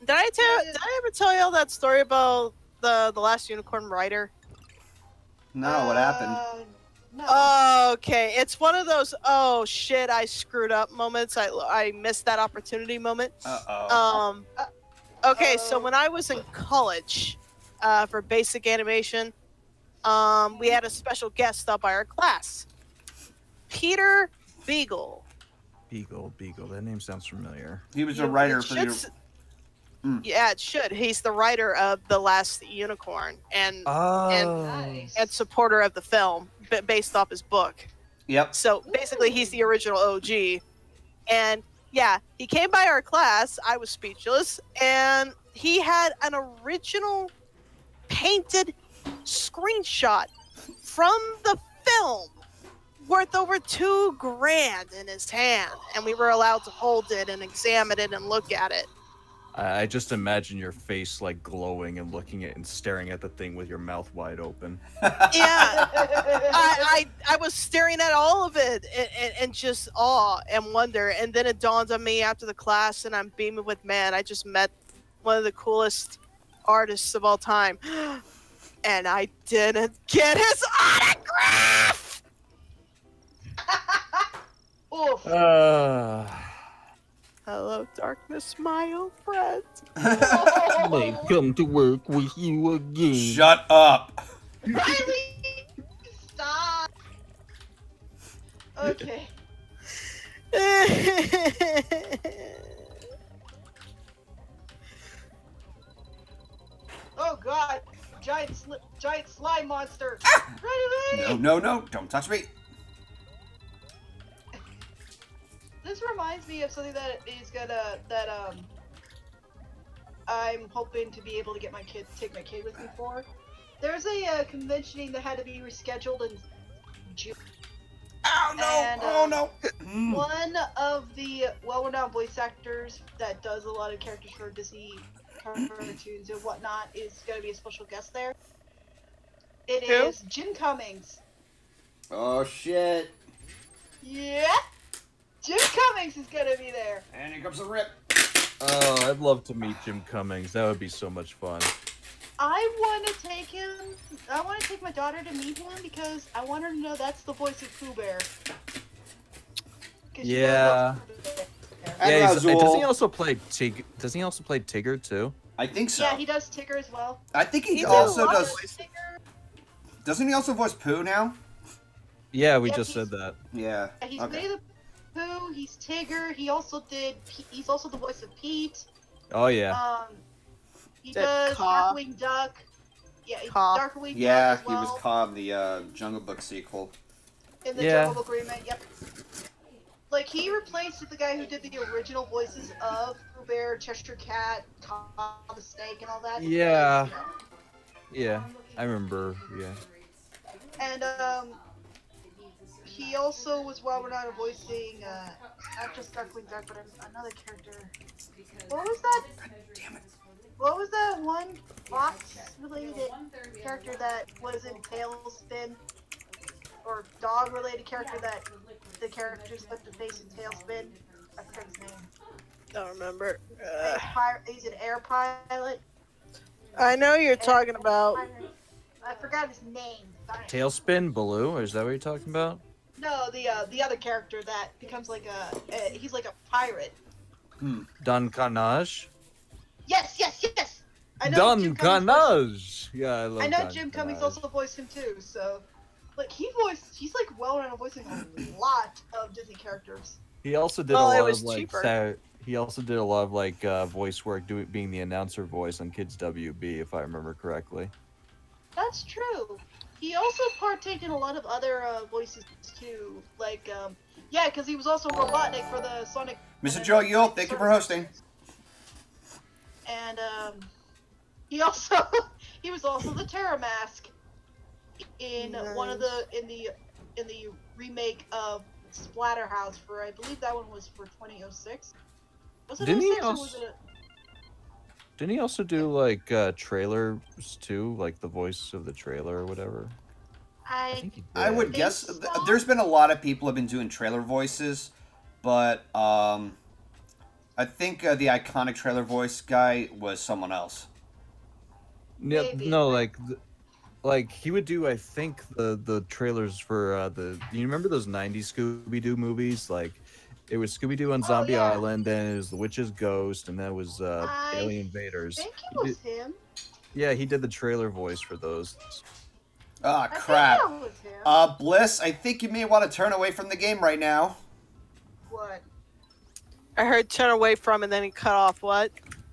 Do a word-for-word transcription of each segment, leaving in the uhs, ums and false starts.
Did I tell? Did I ever tell y'all that story about the the Last Unicorn rider? No, uh, what happened? No. Oh, okay, it's one of those oh shit I screwed up moments. I I missed that opportunity moment. Uh oh. Um. Okay, uh -oh. So when I was in college, uh, for basic animation, um, we had a special guest up by our class, Peter Beagle. Beagle, Beagle. That name sounds familiar. He was yeah, a writer for your... Mm. Yeah, it should. He's the writer of The Last Unicorn and oh. and, nice. and supporter of the film based off his book. Yep. So basically, he's the original O G. And yeah, he came by our class. I was speechless, and he had an original painted screenshot from the film worth over two grand in his hand, and we were allowed to hold it and examine it and look at it. I just imagine your face like glowing and looking at and staring at the thing with your mouth wide open. Yeah, I, I I was staring at all of it and, and, and just awe and wonder. And then it dawned on me after the class, and I'm beaming with, man, I just met one of the coolest artists of all time, and I didn't get his autograph. Oof. Uh... Hello, darkness, my old friend. I've come to work with you again. Shut up. Riley, stop. Okay. Oh, God. Giant, sli giant slime monster. Ah! Riley! No, no, no. Don't touch me. This reminds me of something that is gonna that um I'm hoping to be able to get my kid take my kid with me for. There's a uh, convention that had to be rescheduled in June. Oh no! And, oh um, no! One of the well-renowned voice actors that does a lot of characters for Disney cartoons and whatnot is gonna be a special guest there. It Who? is Jim Cummings. Oh shit! Yeah. Jim Cummings is gonna be there. And here comes the rip. Oh, I'd love to meet Jim Cummings. That would be so much fun. I want to take him. I want to take my daughter to meet him because I want her to know that's the voice of Pooh Bear. Yeah. Yeah. yeah he's, doesn't he also play Tig? Doesn't he also play Tigger too? I think so. Yeah, he does Tigger as well. I think he, he also does. does doesn't he also voice Pooh now? Yeah, we yeah, just said that. Yeah. He's okay. made the. Pooh, he's Tigger. He also did. He's also the voice of Pete. Oh yeah. Um, he that does Cobb. Darkwing Duck. Yeah, Cobb. Darkwing yeah, Duck. Yeah, well. He was Cobb, the uh, Jungle Book sequel. In the yeah. Jungle Book remake, yep. Like he replaced the guy who did the original voices of Pooh Bear, Cheshire Cat, Cobb the Snake, and all that. Yeah. Like, you know? Yeah, I remember. Yeah. And um. He also was well renowned for voicing uh, not just Darkwing Duck, but another character. What was that? God damn it! What was that one fox-related character that was in Tailspin, or dog-related character that the characters put the face in Tailspin? I forgot his name. Don't remember. Uh, he's an air pilot. I know you're talking about. I forgot his name. Sorry. Tailspin, Baloo, is that what you're talking about? No, the uh, the other character that becomes like a uh, he's like a pirate. Hmm. Don Carnage. Yes, yes, yes. I know Don Carnage. Yeah, I love. I know Don Jim Cummings Carnage. also voiced him too. So, like he voiced, he's like well known voicing a lot of Disney characters. He also did well, a lot of like. Sad, he also did a lot of like uh, voice work, doing being the announcer voice on Kids W B, if I remember correctly. That's true. He also partaked in a lot of other uh, voices too, like um, yeah, because he was also Robotnik for the Sonic. Mister Joe Yule, thank you for hosting. And um, he also he was also the Terror Mask in nice. one of the in the in the remake of Splatterhouse for I believe that one was for twenty oh six. Was it Didn't he also? Or was it a... Didn't he also do like uh, trailers too, like the voice of the trailer or whatever? I I, think I would guess so. There's been a lot of people have been doing trailer voices, but um, I think uh, the iconic trailer voice guy was someone else. Yeah, Maybe. no, like, like he would do. I think the the trailers for uh, the. You remember those nineties Scooby-Doo movies? Like, it was Scooby-Doo on Zombie oh, yeah. Island, then it was The Witch's Ghost, and that was uh, Alien Invaders. I think it was did, him. Yeah, he did the trailer voice for those. Ah, oh, crap. Uh, Bliss, I think you may want to turn away from the game right now. What? I heard turn away from and then he cut off. What?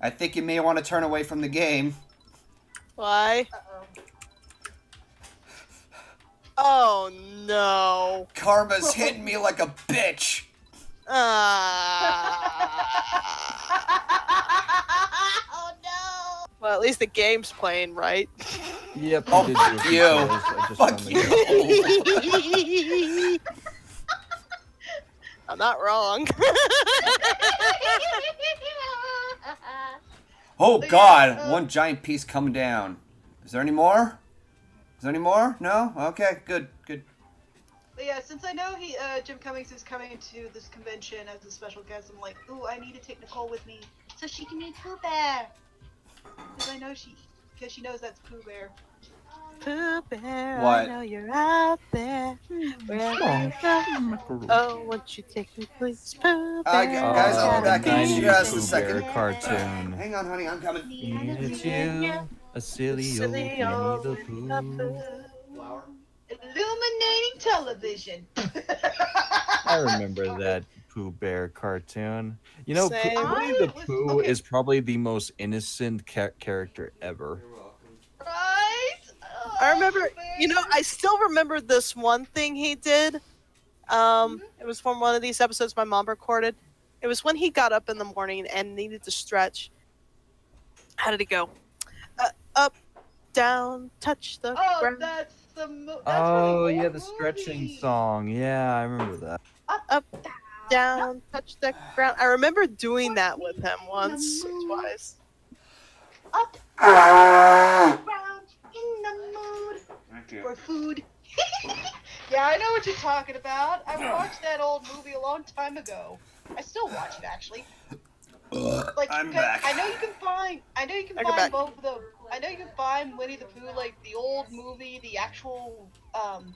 I think you may want to turn away from the game. Why? Uh-oh. Oh, no. Karma's hitting me like a bitch. Ah. Oh, no. Well, at least the game's playing, right? Yep. Oh, fuck you. Fuck you. I'm not wrong. Oh, God. One giant piece come down. Is there any more? Is there any more? No? Okay, good, good. But yeah, since I know he, uh, Jim Cummings is coming to this convention as a special guest, I'm like, ooh, I need to take Nicole with me so she can meet Pooh Bear. Because I know she... Because she knows that's Pooh Bear. Pooh Bear, what? I know you're out there. Where oh. oh, won't you take me, please, Pooh Bear? Uh, guys, oh, I'll be back in just a second. Cartoon. Uh, hang on, honey, I'm coming. Needed you, a silly, silly old Winnie the Pooh. Flower. Illuminating television. I remember that Pooh Bear cartoon. You know, Pooh, I, the was, Pooh okay. is probably the most innocent ca character ever. Right? Oh, I remember, you know, I still remember this one thing he did. Um, mm-hmm. It was from one of these episodes my mom recorded. It was when he got up in the morning and needed to stretch. How did it go? Uh, up, down, touch the oh, ground. That's the mo that's oh, yeah, the movie. stretching song. Yeah, I remember that. Up, up, down. Down, touch the ground. I remember doing that with him once or twice. Up, down, in the mood Thank you. for food. Yeah, I know what you're talking about. I watched that old movie a long time ago. I still watch it actually. Like, I'm back. I know you can find. I know you can find back. both of them. I know you can find Winnie the Pooh, like the old movie, the actual. Um,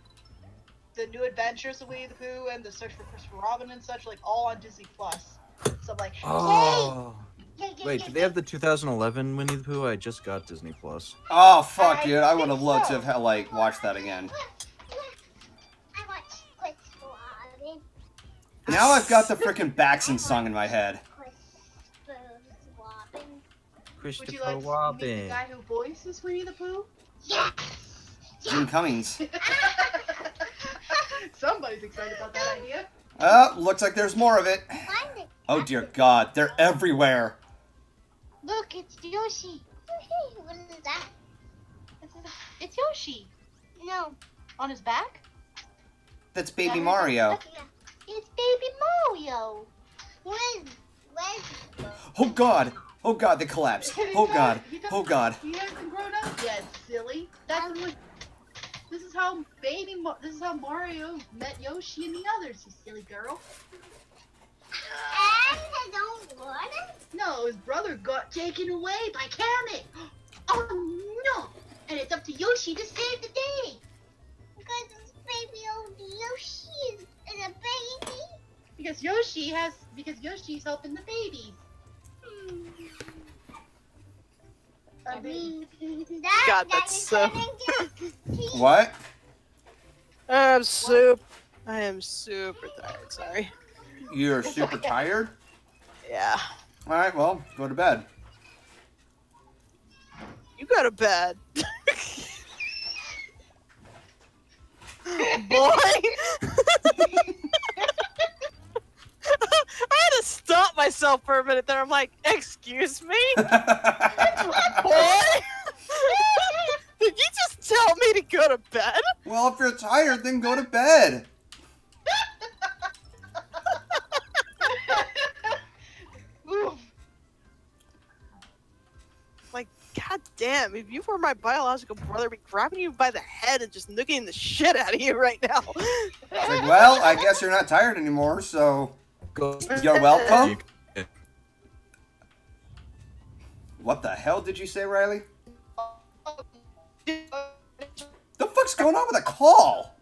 The New Adventures of Winnie the Pooh and the Search for Christopher Robin and such, like all on Disney Plus. So I'm like, oh. Yay! Yay, yay, Wait, yay, do they yay. have the two thousand eleven Winnie the Pooh? I just got Disney Plus. Oh fuck, I dude! I would have loved so. to have like watched that again. Look, look. I watched Christopher Robin. Now I've got the freaking Batson song in my head. Christopher Would you like Robin. to meet the guy who voices Winnie the Pooh? Yes. Jim yes. Cummings. Somebody's excited about that idea. Oh, looks like there's more of it. Oh dear God, they're everywhere. Look, it's Yoshi. What is that? It's Yoshi. No. On his back? That's Baby Mario. It's Baby Mario. When? When? Oh God. Oh God, they collapsed. Oh God. Oh God. He hasn't grown up yet, silly. That's what. This is how baby. Ma this is how Mario met Yoshi and the others. You silly girl. And his own brother? No, his brother got taken away by Kamek. Oh no! And it's up to Yoshi to save the day. Because this baby old Yoshi is, is a baby. Because Yoshi has. Because Yoshi's helping the babies. Hmm. I mean, that, God, that's so. What? I'm super. I am super tired. Sorry. You're super tired? Yeah. All right. Well, go to bed. You go to bed. Boy. I had to stop myself for a minute there. I'm like, excuse me? Boy? Did you just tell me to go to bed? Well, if you're tired, then go to bed. Like, God damn, if you were my biological brother, I'd be grabbing you by the head and just nooking the shit out of you right now. It's like, well, I guess you're not tired anymore, so... You're welcome. What the hell did you say, Riley? The fuck's going on with a call?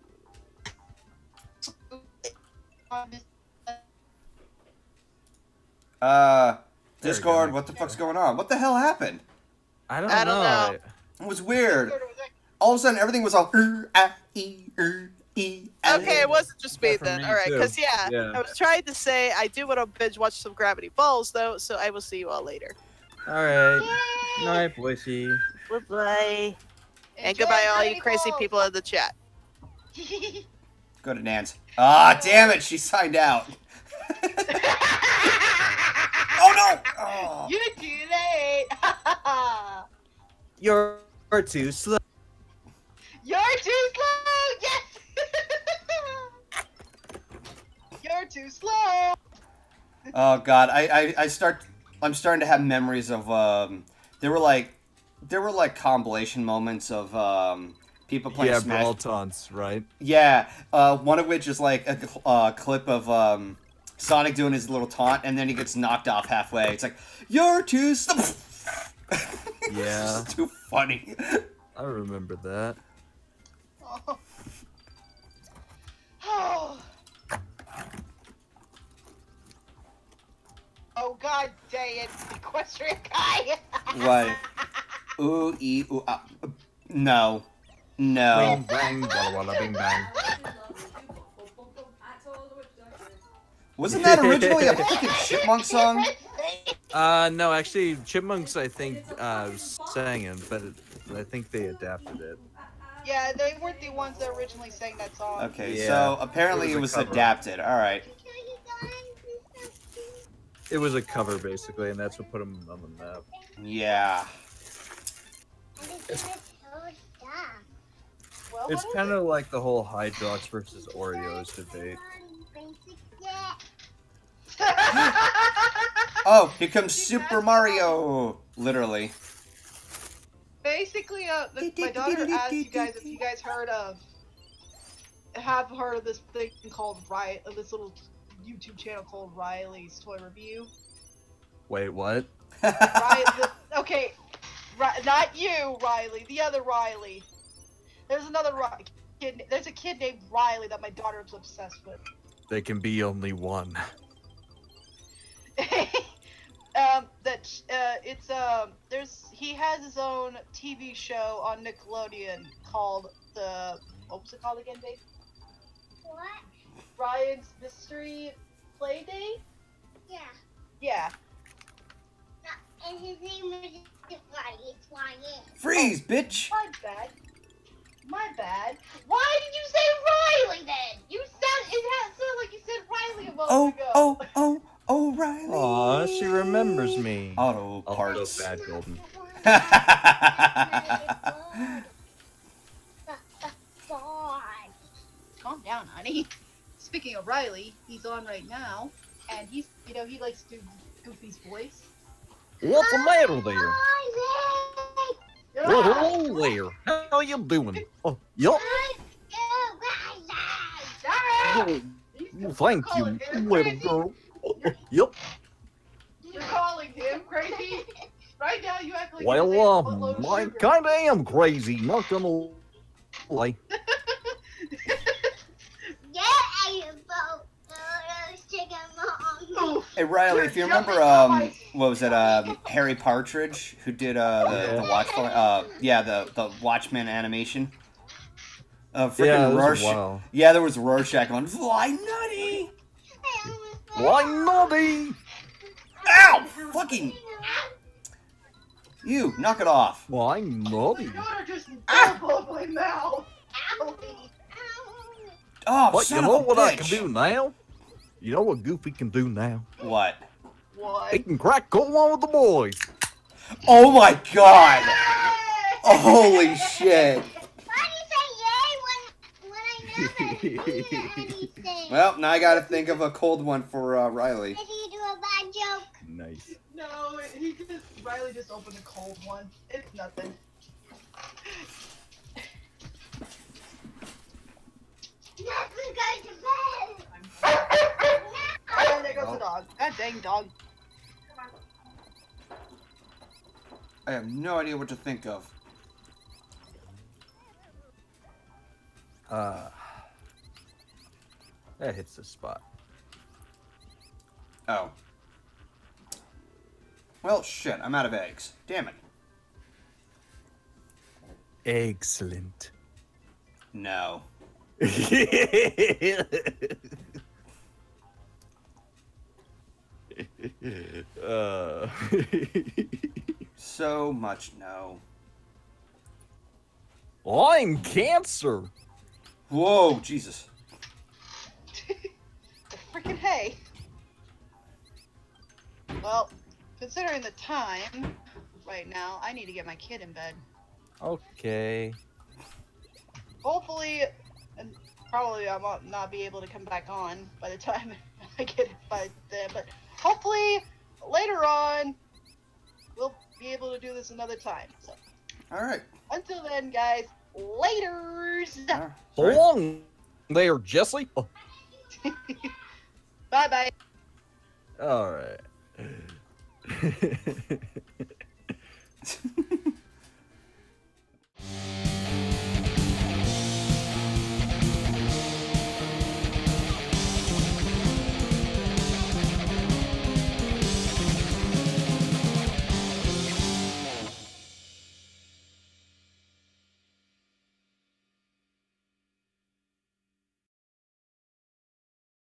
Uh, there Discord, what the fuck's going on? What the hell happened? I don't, I don't know. know. It was weird. All of a sudden, everything was all... Er, ah, e, er, e, ah, okay, it wasn't just me then. Me all right, because, yeah, yeah, I was trying to say I do want to binge watch some Gravity Falls, though, so I will see you all later. All right. Yay. Night, Boise. Bye-bye. And goodbye, all you crazy people in the chat. Go to Nan's. Ah, oh, damn it, she signed out. Oh no! Oh. You're too late. You're too slow. You're too slow. Yes. You're too slow. Oh god, I, I I start. I'm starting to have memories of um. There were like, there were like compilation moments of um. People playing yeah, Smash. Yeah, brawl taunts, right? Yeah. Uh, one of which is like a uh, clip of um. Sonic doing his little taunt, and then he gets knocked off halfway. It's like, you're too slow. Yeah. It's too funny. I remember that. Oh. Oh. Oh, god dang it, equestrian guy. Right. Ooh, ee, ooh, ah. No. No. Bing, bang, bada, bada, bing, bang. Wasn't that originally a fucking Chipmunk song? Uh, no, actually, Chipmunks, I think, uh, sang it, but it, I think they adapted it. Yeah, they weren't the ones that originally sang that song. Okay, yeah, so apparently it was, it was adapted. All right. It was a cover, basically, and that's what put them on the map. Yeah. It's, it's kind of like the whole Hydrox versus Oreos debate. Oh, here comes Super Mario! Literally. Basically, uh, the, my daughter asked you guys if you guys heard of, have heard of this thing called Riley, uh, this little YouTube channel called Riley's Toy Review. Wait, what? Riley, the, okay, Ri not you, Riley. The other Riley. There's another Ri kid. There's a kid named Riley that my daughter is obsessed with. There can be only one. um, that uh, it's um, there's he has his own T V show on Nickelodeon called the what was it called again, babe? What? Ryan's Mystery Play Day. Yeah. Yeah. And his name is Ryan. It's Ryan. Freeze, oh, bitch! My bad. My bad. Why did you say Riley then? You sound it has sound like you said Riley a moment oh, ago. Oh oh. Oh, Riley! Aw, she remembers me. Auto parts. Bad golden. Calm down, honey. Speaking of Riley, he's on right now, and he's, you know, he likes to do Goofy's voice. What's the matter there? Hello there. How are you doing? Oh, yup. Oh, thank you, little girl. Yep. You're calling him crazy? Right now you act like well, you're um, a I kind of am crazy, not gonna lie. Yeah, I am both. Hey, Riley, if you remember, um, what was it, um, Harry Partridge, who did, uh, the, the Watchmen, uh, yeah, the, the Watchmen animation? Uh, freaking yeah, Rorschach. Yeah, there was Rorschach on Fly Nutty! Why naughty? Ow! Fucking! You, knock it off. Why naughty? Ah. Oh, but you know what bitch. I can do now? You know what Goofy can do now? What? What? He can crack coal with the boys. Oh my god! Holy shit! Well, now I gotta think of a cold one for uh, Riley. Did he do a bad joke? Nice. No, he just Riley just opened a cold one. It's nothing. Nothing goes to bed. Oh, there goes the dog. God dang dog. I have no idea what to think of. Uh, that hits the spot. Oh. Well, shit, I'm out of eggs. Damn it. Excellent. No. uh. So much no. I'm cancer. Whoa, Jesus. The freaking hay. Well, considering the time right now, I need to get my kid in bed. Okay. Hopefully, and probably I won't not be able to come back on by the time I get it by then, but hopefully later on we'll be able to do this another time. So. All right. Until then, guys, laters. Right. So long. They are just like. Bye-bye. All right.